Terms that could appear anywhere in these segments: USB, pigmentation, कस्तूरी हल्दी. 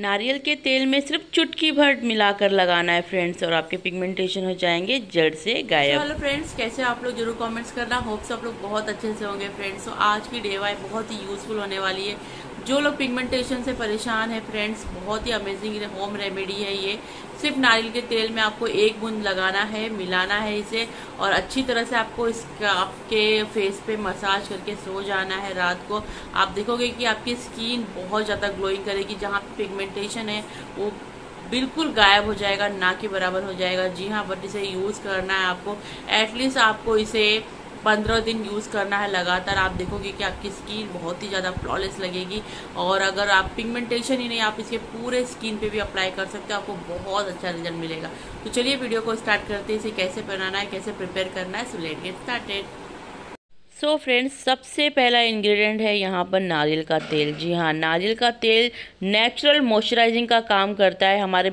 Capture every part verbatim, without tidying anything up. नारियल के तेल में सिर्फ चुटकी भर मिलाकर लगाना है फ्रेंड्स, और आपके पिगमेंटेशन हो जाएंगे जड़ से गायब। हेलो फ्रेंड्स, कैसे आप लोग जरूर कमेंट्स करना। होप्स आप लोग बहुत अच्छे से होंगे फ्रेंड्स। तो आज की डे वाई बहुत ही यूजफुल होने वाली है। जो लोग पिगमेंटेशन से परेशान है फ्रेंड्स, बहुत ही अमेजिंग होम रेमेडी है ये। सिर्फ नारियल के तेल में आपको एक बूंद लगाना है, मिलाना है इसे, और अच्छी तरह से आपको इसका आपके फेस पे मसाज करके सो जाना है रात को। आप देखोगे कि आपकी स्किन बहुत ज़्यादा ग्लोइंग करेगी। जहाँ पिगमेंटेशन है वो बिल्कुल गायब हो जाएगा, ना के बराबर हो जाएगा। जी हाँ, बट इसे यूज़ करना है आपको। एटलीस्ट आपको इसे पंद्रह दिन यूज़ करना है लगातार। आप देखोगे कि आपकी स्किन बहुत ही ज़्यादा फ्लॉलेस लगेगी। और अगर आप पिगमेंटेशन ही नहीं, आप इसके पूरे स्किन पे भी अप्लाई कर सकते हो, आपको बहुत अच्छा रिजल्ट मिलेगा। तो चलिए वीडियो को स्टार्ट करते हैं। इसे कैसे बनाना है, कैसे प्रिपेयर करना है, so let's get started. So friends, सबसे पहला इंग्रेडिएंट है यहाँ पर नारियल का तेल। जी हाँ, नारियल का तेल नेचुरल मॉइस्चराइजिंग का काम करता है। हमारे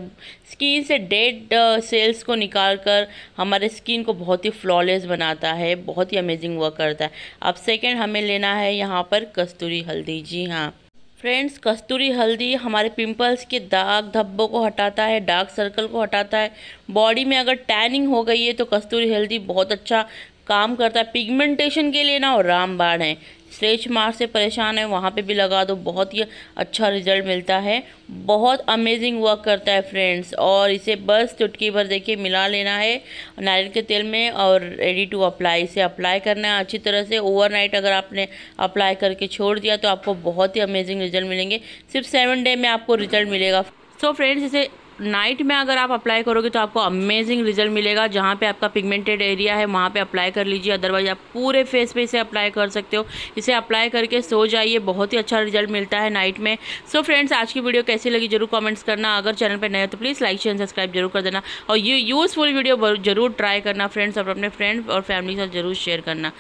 स्किन से डेड सेल्स को निकाल कर हमारे स्किन को बहुत ही फ्लॉलेस बनाता है, बहुत ही अमेजिंग वर्क करता है। अब सेकेंड हमें लेना है यहाँ पर कस्तूरी हल्दी। जी हाँ फ्रेंड्स, कस्तूरी हल्दी हमारे पिंपल्स के दाग धब्बों को हटाता है, डार्क सर्कल को हटाता है। बॉडी में अगर टैनिंग हो गई है तो कस्तूरी हल्दी बहुत अच्छा काम करता है। पिगमेंटेशन के लिए ना और रामबाण है, स्ट्रेच मार्क से परेशान है, वहाँ पे भी लगा दो, बहुत ही अच्छा रिजल्ट मिलता है। बहुत अमेजिंग वर्क करता है फ्रेंड्स। और इसे बस चुटकी भर देखिए मिला लेना है नारियल के तेल में, और रेडी टू अप्लाई। इसे अप्लाई करना है अच्छी तरह से ओवरनाइट। अगर आपने अप्लाई करके छोड़ दिया तो आपको बहुत ही अमेजिंग रिजल्ट मिलेंगे। सिर्फ सेवन डे में आपको रिजल्ट मिलेगा। सो फ्रेंड्स, इसे नाइट में अगर आप अप्लाई करोगे तो आपको अमेजिंग रिजल्ट मिलेगा। जहाँ पे आपका पिगमेंटेड एरिया है वहाँ पे अप्लाई कर लीजिए, अदरवाइज आप पूरे फेस पे इसे अप्लाई कर सकते हो। इसे अप्लाई करके सो जाइए, बहुत ही अच्छा रिजल्ट मिलता है नाइट में। सो so फ्रेंड्स, आज की वीडियो कैसी लगी जरूर कमेंट्स करना। अगर चैनल पे नए हो तो प्लीज़ लाइक शेयर सब्सक्राइब जरूर कर देना, और ये यूज़फुल वीडियो जरूर ट्राई करना फ्रेंड्स, और अपने फ्रेंड्स और फैमिली के साथ जरूर शेयर करना।